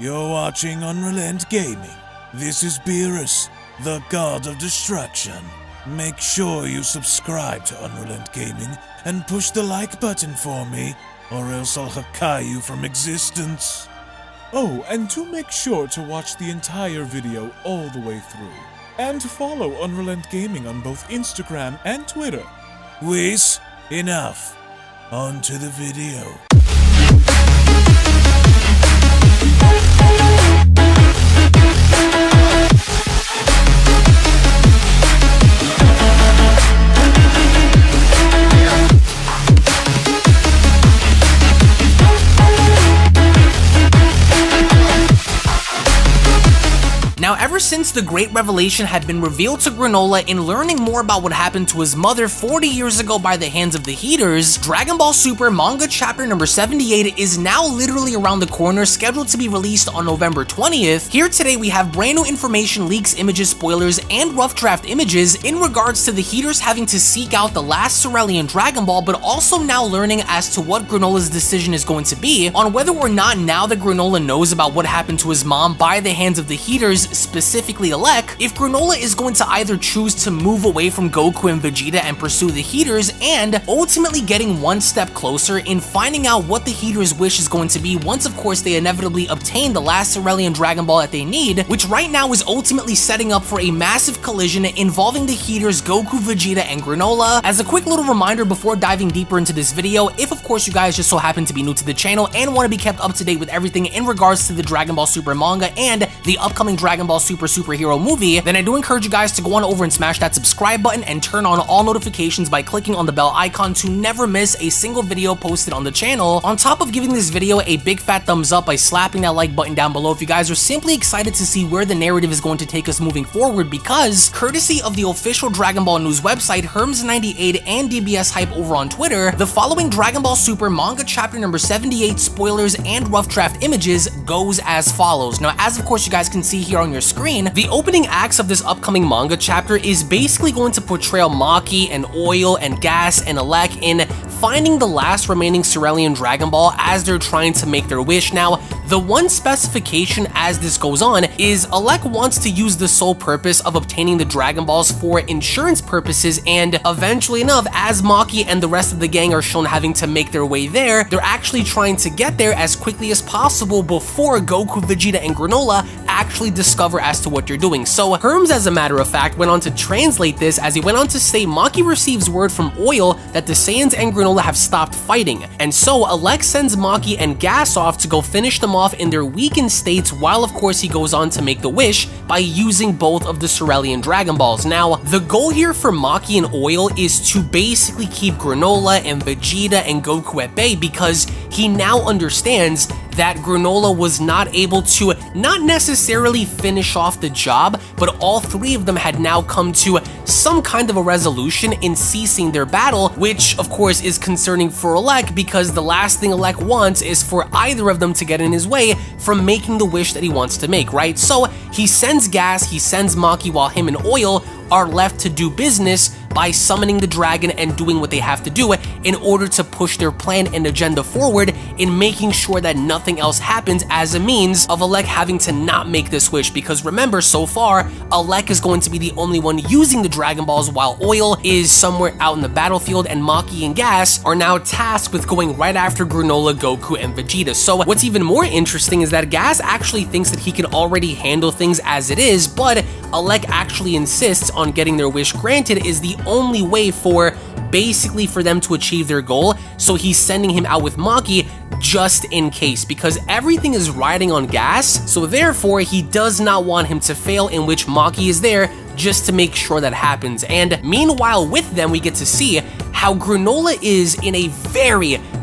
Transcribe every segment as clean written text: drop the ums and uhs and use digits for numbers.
You're watching Unrelent Gaming. This is Beerus, the god of destruction. Make sure you subscribe to Unrelent Gaming and push the like button for me, or else I'll hakai you from existence. Oh, and do make sure to watch the entire video all the way through. And follow Unrelent Gaming on both Instagram and Twitter. Whis, enough. On to the video. Now, ever since the Great Revelation had been revealed to Granolah in learning more about what happened to his mother 40 years ago by the hands of the Heeters, Dragon Ball Super manga chapter number 78 is now literally around the corner, scheduled to be released on November 20th. Here today we have brand new information, leaks, images, spoilers, and rough draft images in regards to the Heeters having to seek out the last Cerealian Dragon Ball, but also now learning as to what Granolah's decision is going to be on whether or not, now that Granolah knows about what happened to his mom by the hands of the Heeters, specifically Elec, if Granolah is going to either choose to move away from Goku and Vegeta and pursue the Heeters, and ultimately getting one step closer in finding out what the Heeters' wish is going to be once, of course, they inevitably obtain the last Cerealian Dragon Ball that they need, which right now is ultimately setting up for a massive collision involving the Heeters, Goku, Vegeta, and Granolah. As a quick little reminder before diving deeper into this video, if of course you guys just so happen to be new to the channel and want to be kept up to date with everything in regards to the Dragon Ball Super manga and the upcoming Dragon Ball Super Superhero movie, then I do encourage you guys to go on over and smash that subscribe button and turn on all notifications by clicking on the bell icon to never miss a single video posted on the channel. On top of giving this video a big fat thumbs up by slapping that like button down below if you guys are simply excited to see where the narrative is going to take us moving forward, because courtesy of the official Dragon Ball news website herms98 and dbs hype over on Twitter, the following Dragon Ball Super manga chapter number 78 spoilers and rough draft images goes as follows. Now, as of course you guys can see here on your screen, the opening acts of this upcoming manga chapter is basically going to portray Maki and Oil and Gas and Elec in finding the last remaining Cerealian Dragon Ball as they're trying to make their wish. Now, the one specification as this goes on is Elec wants to use the sole purpose of obtaining the Dragon Balls for insurance purposes, and eventually enough, as Maki and the rest of the gang are shown having to make their way there, they're actually trying to get there as quickly as possible before Goku, Vegeta, and Granolah actually discover as to what you're doing. So Herms, as a matter of fact, went on to translate this, as he went on to say Maki receives word from Oil that the Saiyans and Granolah have stopped fighting, and so Elec sends Maki and Gas off to go finish them off in their weakened states, while of course he goes on to make the wish by using both of the Cerealian Dragon Balls. Now, the goal here for Maki and Oil is to basically keep Granolah and Vegeta and Goku at bay, because he now understands that Granolah was not able to not necessarily finish off the job, but all three of them had now come to some kind of a resolution in ceasing their battle, which of course is concerning for Elec, because the last thing Elec wants is for either of them to get in his way from making the wish that he wants to make, right? So he sends Gas, he sends Maki, while him and Oil are left to do business by summoning the dragon and doing what they have to do in order to push their plan and agenda forward, in making sure that nothing else happens as a means of Elec having to not make this wish. Because remember, so far, Elec is going to be the only one using the Dragon Balls, while Oil is somewhere out in the battlefield, and Maki and Gas are now tasked with going right after Granolah, Goku, and Vegeta. So what's even more interesting is that Gas actually thinks that he can already handle things as it is, but Elec actually insists on getting their wish granted is the only way for basically for them to achieve their goal. So he's sending him out with Maki just in case, because everything is riding on Gas, so therefore he does not want him to fail, in which Maki is there just to make sure that happens. And meanwhile with them, we get to see how Granolah is in a very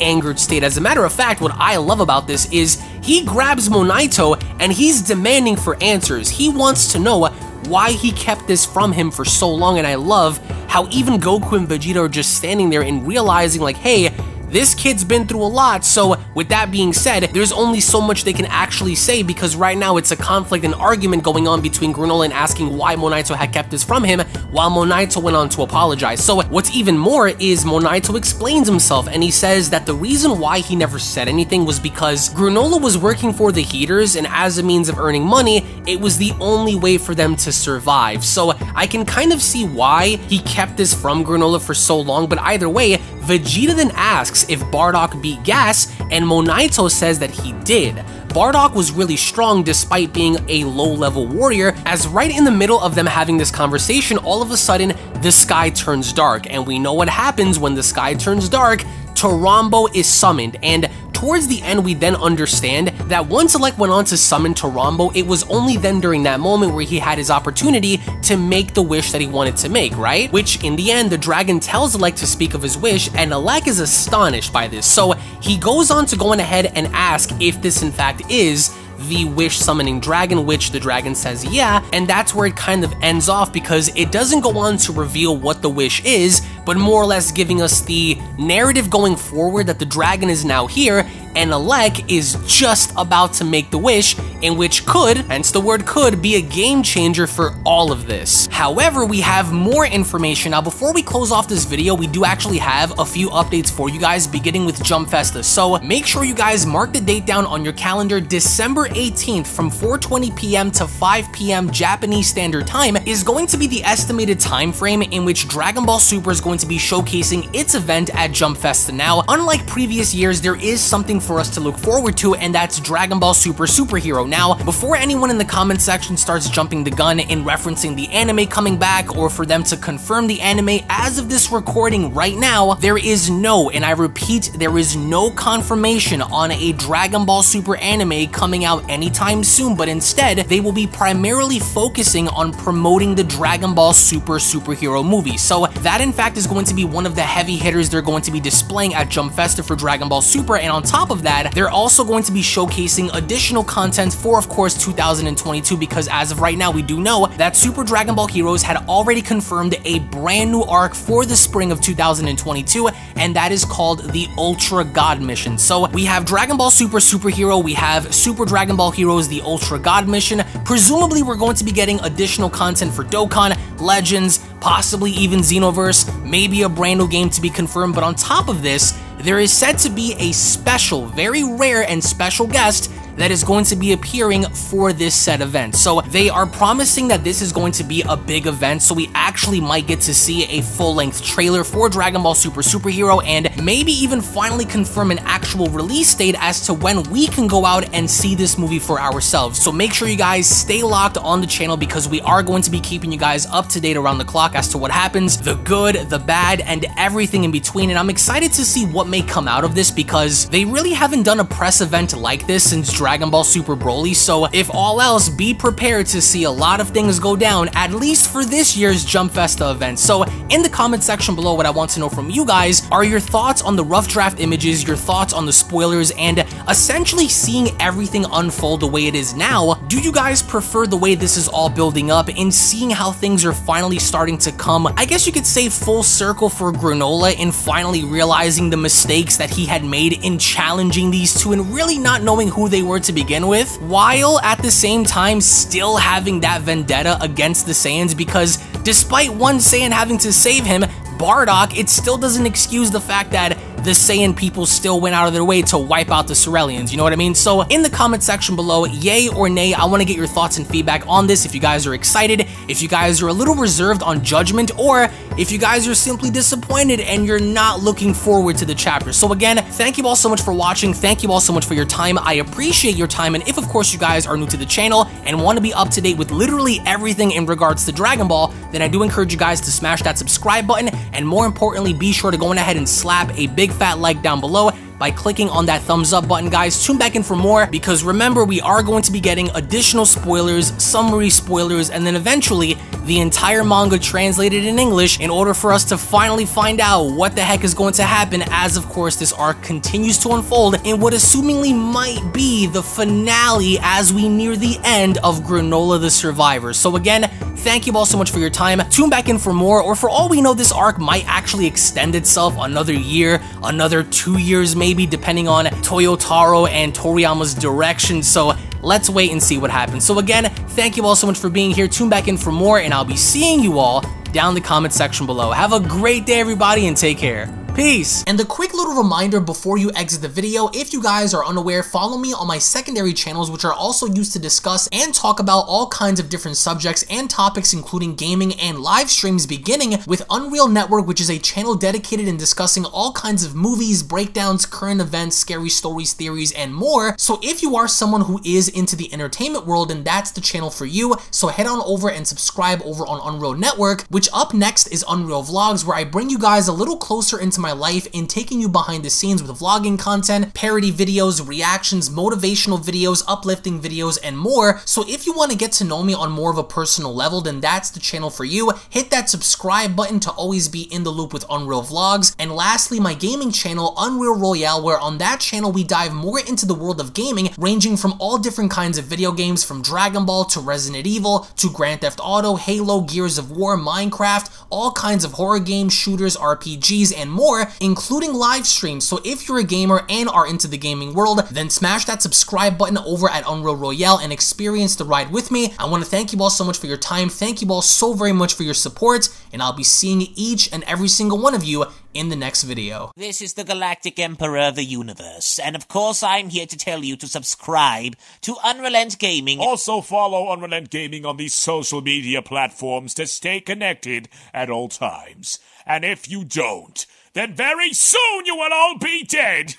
angered state. As a matter of fact, what I love about this is he grabs Monaito and he's demanding for answers. He wants to know why he kept this from him for so long, and I love how even Goku and Vegeta are just standing there and realizing like, hey, This kid's been through a lot, so with that being said, there's only so much they can actually say, because right now it's a conflict and argument going on between Granolah and asking why Monaito had kept this from him, while Monaito went on to apologize. So what's even more is Monaito explains himself, and he says that the reason why he never said anything was because Granolah was working for the Heeters, and as a means of earning money, it was the only way for them to survive. So I can kind of see why he kept this from Granolah for so long, but either way, Vegeta then asks if Bardock beat Gas, and Monaito says that he did. Bardock was really strong despite being a low-level warrior, as right in the middle of them having this conversation, all of a sudden, the sky turns dark, and we know what happens when the sky turns dark. Toronbo is summoned, and towards the end, we then understand that once Elec went on to summon Toronbo, it was only then during that moment where he had his opportunity to make the wish that he wanted to make, right? Which, in the end, the dragon tells Elec to speak of his wish, and Elec is astonished by this. So he goes on to go on ahead and ask if this, in fact, is the wish summoning dragon, which the dragon says yeah, and that's where it kind of ends off, because it doesn't go on to reveal what the wish is, but more or less giving us the narrative going forward that the dragon is now here, and Elec is just about to make the wish, in which could, hence the word could, be a game changer for all of this. However, we have more information. Now, before we close off this video, we do actually have a few updates for you guys, beginning with Jump Festa. So make sure you guys mark the date down on your calendar. December 18th from 4:20 p.m. to 5 p.m. Japanese Standard Time is going to be the estimated time frame in which Dragon Ball Super is going to be showcasing its event at Jump Festa. Now, unlike previous years, there is something for us to look forward to, and that's Dragon Ball Super Superhero. Now, before anyone in the comment section starts jumping the gun in referencing the anime coming back, or for them to confirm the anime, as of this recording right now, there is no, and I repeat, there is no confirmation on a Dragon Ball Super anime coming out anytime soon, but instead, they will be primarily focusing on promoting the Dragon Ball Super Superhero movie. So that, in fact, is going to be one of the heavy hitters they're going to be displaying at Jump Festa for Dragon Ball Super, and on top of that, they're also going to be showcasing additional content for, of course, 2022, because as of right now, we do know that Super Dragon Ball Heroes had already confirmed a brand new arc for the spring of 2022, and that is called the Ultra God Mission. So we have Dragon Ball Super Superhero, we have Super Dragon Ball Heroes, the Ultra God Mission. Presumably, we're going to be getting additional content for Dokkan, Legends, possibly even Xenoverse, maybe a brand new game to be confirmed, but on top of this, there is said to be a special, very rare and special guest that is going to be appearing for this said event. So they are promising that this is going to be a big event, so we actually might get to see a full-length trailer for Dragon Ball Super Superhero, and maybe even finally confirm an actual release date as to when we can go out and see this movie for ourselves. So make sure you guys stay locked on the channel, because we are going to be keeping you guys up to date around the clock as to what happens, the good, the bad, and everything in between. And I'm excited to see what may come out of this, because they really haven't done a press event like this since Dragon Ball Super Broly, so if all else, be prepared to see a lot of things go down, at least for this year's Jump Festa event. So in the comment section below, what I want to know from you guys are your thoughts on the rough draft images, your thoughts on the spoilers, and essentially seeing everything unfold the way it is now. Do you guys prefer the way this is all building up and seeing how things are finally starting to come, I guess you could say, full circle for Granolah, in finally realizing the mistakes that he had made in challenging these two and really not knowing who they were to begin with, while at the same time still having that vendetta against the Saiyans, because despite one Saiyan having to save him, Bardock, it still doesn't excuse the fact that the Saiyan people still went out of their way to wipe out the Cerealians, you know what I mean? So in the comment section below, yay or nay, I want to get your thoughts and feedback on this, if you guys are excited, if you guys are a little reserved on judgment, or if you guys are simply disappointed and you're not looking forward to the chapter. So again, thank you all so much for watching, thank you all so much for your time, I appreciate your time, and if of course you guys are new to the channel and want to be up to date with literally everything in regards to Dragon Ball, then I do encourage you guys to smash that subscribe button, and more importantly, be sure to go on ahead and slap a big fat like down below. by clicking on that thumbs up button, guys. Tune back in for more, because remember, we are going to be getting additional spoilers, summary spoilers, and then eventually the entire manga translated in English in order for us to finally find out what the heck is going to happen as, of course, this arc continues to unfold in what assumingly might be the finale as we near the end of Granolah the Survivor. So again, thank you all so much for your time. Tune back in for more, or for all we know, this arc might actually extend itself another year, another 2 years maybe, depending on Toyotaro and Toriyama's direction. So let's wait and see what happens. So again, thank you all so much for being here. Tune back in for more, and I'll be seeing you all down in the comment section below. Have a great day, everybody, and take care. Peace. And a quick little reminder before you exit the video, if you guys are unaware, follow me on my secondary channels, which are also used to discuss and talk about all kinds of different subjects and topics, including gaming and live streams, beginning with Unreal Network, which is a channel dedicated in discussing all kinds of movies, breakdowns, current events, scary stories, theories, and more. So if you are someone who is into the entertainment world, then that's the channel for you. So head on over and subscribe over on Unreal Network, which up next is Unreal Vlogs, where I bring you guys a little closer into my life and taking you behind the scenes with vlogging content, parody videos, reactions, motivational videos, uplifting videos, and more. So if you want to get to know me on more of a personal level, then that's the channel for you. Hit that subscribe button to always be in the loop with Unreal Vlogs. And lastly, my gaming channel, Unreal Royale, where on that channel we dive more into the world of gaming, ranging from all different kinds of video games, from Dragon Ball to Resident Evil to Grand Theft Auto, Halo, Gears of War, Minecraft, all kinds of horror games, shooters, RPGs, and more, including live streams. So if you're a gamer and are into the gaming world, then smash that subscribe button over at Unreal Royale and experience the ride with me. I want to thank you all so much for your time. Thank you all so very much for your support, and I'll be seeing each and every single one of you in the next video. This is the Galactic Emperor of the Universe, and of course I'm here to tell you to subscribe to Unrelent Gaming. Also follow Unrelent Gaming on these social media platforms to stay connected at all times. And if you don't, then very soon you will all be dead!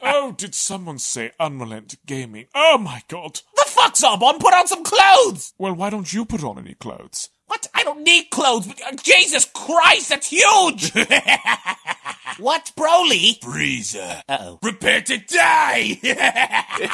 Oh, did someone say Unrelent Gaming? Oh my god! The fuck, Zarbon? Put on some clothes! Well, why don't you put on any clothes? What? I don't need clothes! Jesus Christ, that's huge! What, Broly? Freezer. Uh-oh. Prepare to die! Well,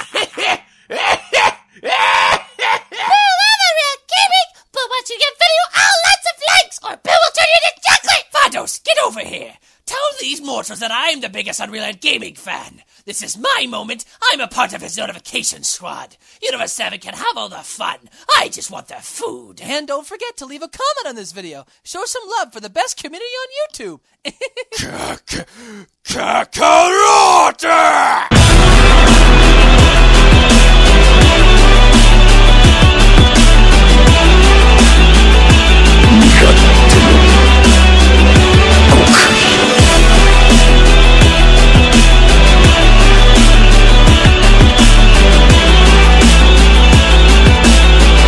Unrelent Gaming! But once you get video, I'll let some likes, or Bill will turn you into chocolate! Vados, get over here! Tell these mortals that I'm the biggest Unrelent Gaming fan! This is my moment, I'm a part of his notification squad! Universe 7 can have all the fun, I just want the food! And don't forget to leave a comment on this video! Show some love for the best community on YouTube!